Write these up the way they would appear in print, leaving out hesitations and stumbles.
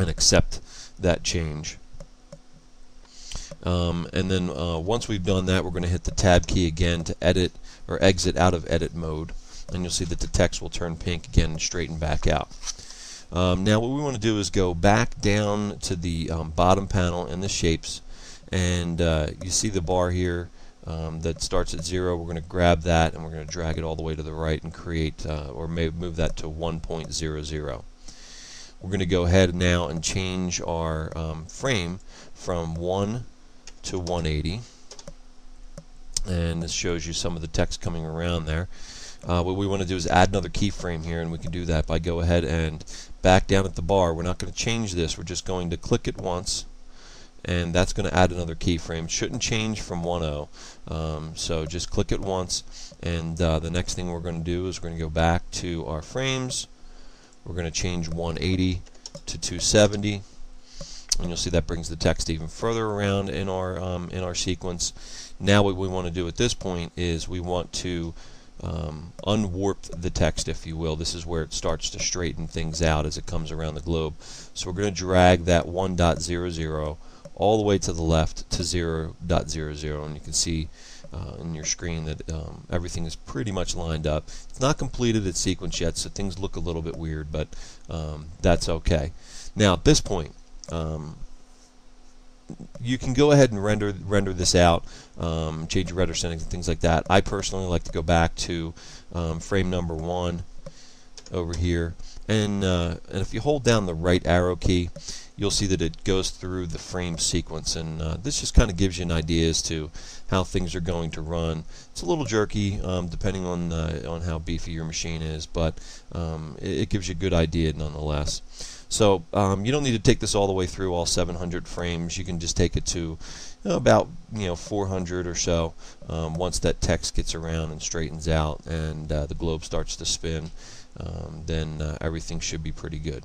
and accept that change. And then once we've done that, we're going to hit the tab key again to edit or exit out of edit mode, and you'll see that the text will turn pink again and straighten back out. Now what we want to do is go back down to the bottom panel in the shapes, and you see the bar here that starts at 0. We're going to grab that and we're going to drag it all the way to the right and create or maybe move that to 1.00. We're going to go ahead now and change our frame from 1 to 180, and this shows you some of the text coming around there. What we want to do is add another keyframe here, and we can do that by go ahead and back down at the bar. We're not going to change this, we're just going to click it once, and that's going to add another keyframe. It shouldn't change from 1.0, so just click it once, and the next thing we're going to do is we're going to go back to our frames. We're going to change 180 to 270, and you'll see that brings the text even further around in our sequence. Now what we want to do at this point is we want to unwarp the text, if you will. This is where it starts to straighten things out as it comes around the globe. So we're going to drag that 1.00 all the way to the left to 0.00, and you can see in your screen that everything is pretty much lined up. It's not completed its sequence yet, so things look a little bit weird, but that's okay. Now at this point, you can go ahead and render this out, change your render settings and things like that. I personally like to go back to frame number 1 over here, and if you hold down the right arrow key, you'll see that it goes through the frame sequence, and this just kind of gives you an idea as to how things are going to run. It's a little jerky depending on how beefy your machine is, but it gives you a good idea nonetheless. So you don't need to take this all the way through all 700 frames. You can just take it to about 400 or so once that text gets around and straightens out, and the globe starts to spin. Then everything should be pretty good.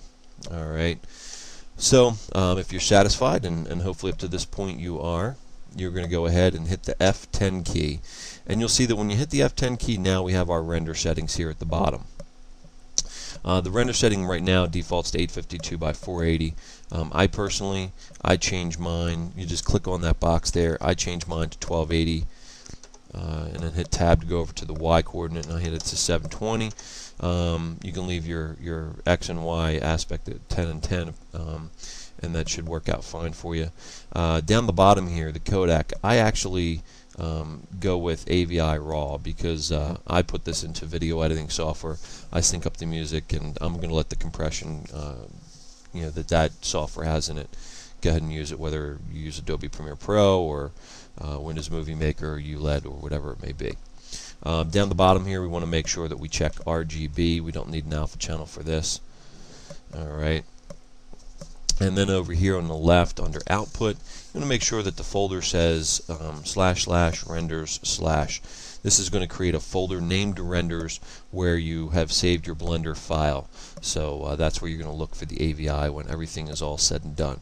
All right. So if you're satisfied, and hopefully up to this point you are, you're going to go ahead and hit the F10 key, and you'll see that when you hit the F10 key, now we have our render settings here at the bottom. The render setting right now defaults to 852 by 480. I change mine. You just click on that box there. I change mine to 1280, and then hit tab to go over to the Y coordinate, and I hit it to 720. You can leave your X and Y aspect at 10 and 10, and that should work out fine for you. Down the bottom here, the codec, I actually go with AVI Raw because I put this into video editing software. I sync up the music, and I'm going to let the compression that software has in it. Go ahead and use it, whether you use Adobe Premiere Pro or Windows Movie Maker or ULED or whatever it may be. Down the bottom here, we want to make sure that we check RGB. We don't need an alpha channel for this. All right. And then over here on the left under output, you want to make sure that the folder says /renders/. This is going to create a folder named renders where you have saved your Blender file. So that's where you're going to look for the AVI when everything is all said and done.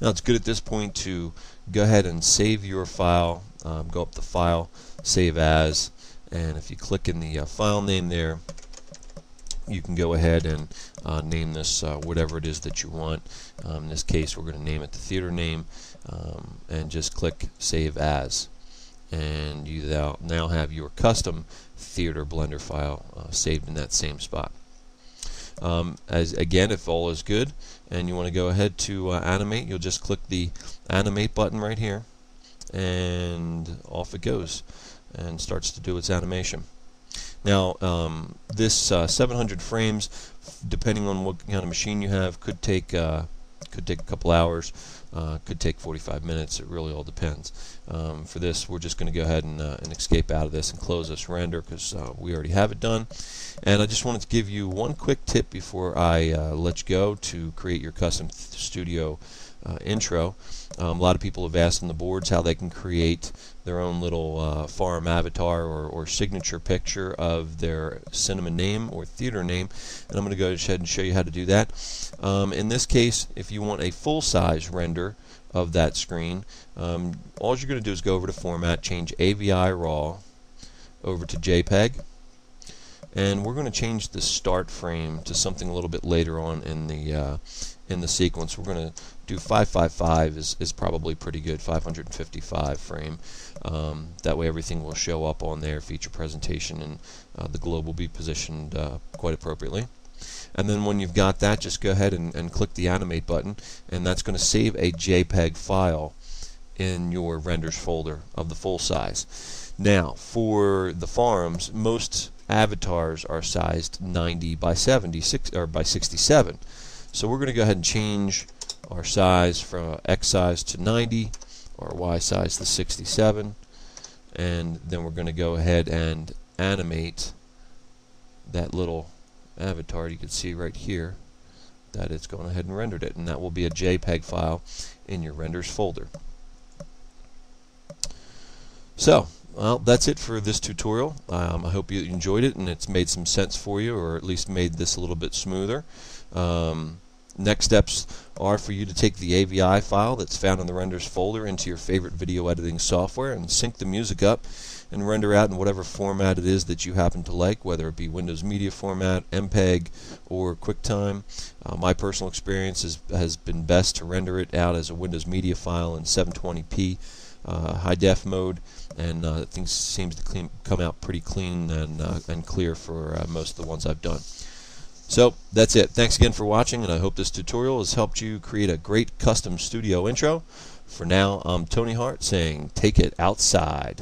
Now it's good at this point to go ahead and save your file. Go up to File, Save As, and if you click in the file name there, you can go ahead and name this whatever it is that you want. In this case, we're going to name it the theater name, and just click Save As, and you now have your custom theater Blender file saved in that same spot. Again, if all is good and you want to go ahead to animate, you'll just click the animate button right here, and off it goes and starts to do its animation. Now this 700 frames, depending on what kind of machine you have, could take a couple hours, could take 45 minutes. It really all depends. For this, we're just going to go ahead and escape out of this and close this render because we already have it done. And I just wanted to give you one quick tip before I let you go to create your custom studio intro. A lot of people have asked on the boards how they can create their own little farm avatar or signature picture of their cinema name or theater name, and I'm going to go ahead and show you how to do that. In this case, if you want a full-size render of that screen, all you're going to do is go over to Format, change AVI Raw over to JPEG, And we're going to change the start frame to something a little bit later on in the sequence. We're going to do 555 is probably pretty good, 555 frame. That way everything will show up on their feature presentation, and the globe will be positioned quite appropriately. And then when you've got that, just go ahead and click the animate button, and that's going to save a JPEG file in your renders folder of the full size. Now for the farms, most avatars are sized 90 by 76 or by 67. So we're going to go ahead and change our size from X size to 90, or Y size to 67, and then we're going to go ahead and animate that little avatar. You can see right here that it's gone ahead and rendered it, and that will be a JPEG file in your renders folder. So, well, that's it for this tutorial. I hope you enjoyed it and it's made some sense for you, or at least made this a little bit smoother. Next steps are for you to take the AVI file that's found in the renders folder into your favorite video editing software and sync the music up and render out in whatever format it is that you happen to like, whether it be Windows Media Format, MPEG, or QuickTime. My personal experience has been best to render it out as a Windows Media file in 720p high def mode, and things seems to come out pretty clean and clear for most of the ones I've done. So that's it. Thanks again for watching, and I hope this tutorial has helped you create a great custom studio intro. For now, I'm Tony Hart saying, take it outside.